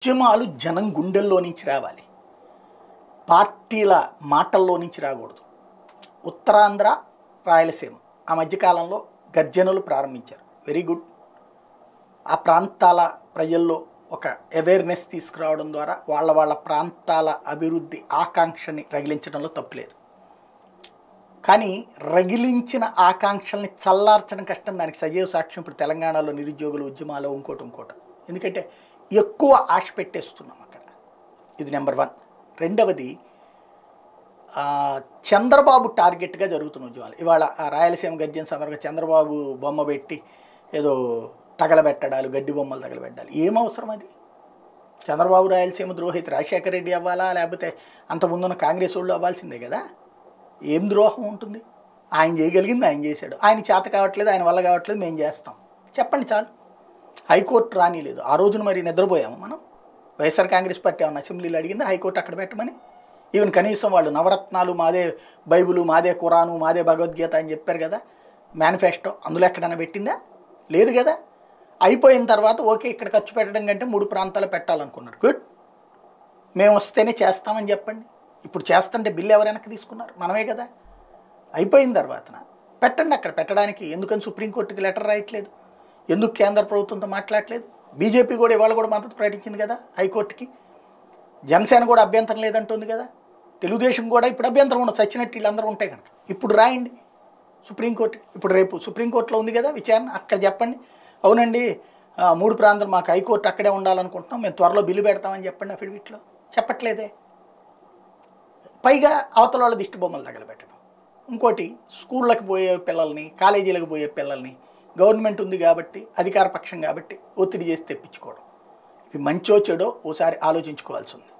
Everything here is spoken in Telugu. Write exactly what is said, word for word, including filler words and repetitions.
ఉద్యమాలు జనం గుండెల్లో నుంచి రావాలి, పార్టీల మాటల్లో నుంచి రాకూడదు. ఉత్తరాంధ్ర రాయలసీమ ఆ మధ్యకాలంలో గర్జనలు ప్రారంభించారు. Very good. ఆ ప్రాంతాల ప్రజల్లో ఒక అవేర్నెస్ తీసుకురావడం ద్వారా వాళ్ళ వాళ్ళ ప్రాంతాల అభివృద్ధి ఆకాంక్షని రగిలించడంలో తప్పులేదు. కానీ రగిలించిన ఆకాంక్షల్ని చల్లార్చడం కష్టం. దానికి సజీవ సాక్ష్యం ఇప్పుడు తెలంగాణలో నిరుద్యోగుల ఉద్యమాలు ఇంకోటి ఇంకోటి. ఎందుకంటే ఎక్కువ ఆశ పెట్టేస్తున్నాం అక్కడ. ఇది నెంబర్ వన్. రెండవది, చంద్రబాబు టార్గెట్గా జరుగుతున్న ఉద్యమాలు. ఇవాళ ఆ రాయలసీమ గర్జన సందర్భంగా చంద్రబాబు బొమ్మ పెట్టి ఏదో తగలబెట్టడాలు, గడ్డి బొమ్మలు తగలబెట్టాలి. ఏమవసరం అది? చంద్రబాబు రాయలసీమ ద్రోహిత రాజశేఖర రెడ్డి అవ్వాలా, లేకపోతే అంతకుముందున్న కాంగ్రెస్ వాళ్ళు అవ్వాల్సిందే కదా. ఏం ద్రోహం ఉంటుంది? ఆయన చేయగలిగింది ఆయన చేశాడు. ఆయన చేత కావట్లేదు, ఆయన వల్ల కావట్లేదు, మేము చేస్తాం చెప్పండి చాలు. హైకోర్టు రానిలేదు ఆ రోజున. మరి నిద్రపోయాము మనం? వైఎస్ఆర్ కాంగ్రెస్ పార్టీ ఏమన్నా అసెంబ్లీలో అడిగిందా హైకోర్టు అక్కడ పెట్టమని? ఈవెన్ కనీసం వాళ్ళు నవరత్నాలు, మాదే బైబులు, మాదే ఖురాను, మాదే భగవద్గీత అని చెప్పారు కదా మేనిఫెస్టో, అందులో ఎక్కడైనా పెట్టిందా? లేదు కదా. అయిపోయిన తర్వాత ఓకే ఇక్కడ ఖర్చు పెట్టడం కంటే మూడు ప్రాంతాలు పెట్టాలనుకున్నారు. గుడ్, మేము వస్తేనే చేస్తామని చెప్పండి. ఇప్పుడు చేస్తుంటే బిల్లు ఎవరైనా తీసుకున్నారు? మనమే కదా. అయిపోయిన తర్వాత పెట్టండి. అక్కడ పెట్టడానికి ఎందుకని సుప్రీంకోర్టుకి లెటర్ రాయట్లేదు? ఎందుకు కేంద్ర ప్రభుత్వంతో మాట్లాడలేదు? బీజేపీ కూడా ఇవాళ కూడా మద్దతు ప్రకటించింది కదా హైకోర్టుకి. జనసేన కూడా అభ్యంతరం లేదంటుంది కదా. తెలుగుదేశం కూడా ఇప్పుడు అభ్యంతరం ఉండదు చచ్చినట్టు వీళ్ళందరూ ఉంటాయి కనుక. ఇప్పుడు రాయండి సుప్రీంకోర్టు. ఇప్పుడు రేపు సుప్రీంకోర్టులో ఉంది కదా విచారణ. అక్కడ చెప్పండి అవునండి మూడు ప్రాంతాలు మాకు హైకోర్టు అక్కడే ఉండాలనుకుంటున్నాం, మేము త్వరలో బిల్లు పెడతామని చెప్పండి అఫిడవిట్లో. చెప్పట్లేదే. పైగా అవతల వాళ్ళ దిష్టి బొమ్మలు తగలబెట్టడం. ఇంకోటి, స్కూళ్ళకి పోయే పిల్లల్ని, కాలేజీలకు పోయే పిల్లల్ని గవర్నమెంట్ ఉంది కాబట్టి, అధికార పక్షం కాబట్టి ఒత్తిడి చేసి తెప్పించుకోవడం. ఇవి మంచో చెడో ఓసారి ఆలోచించుకోవాల్సి ఉంది.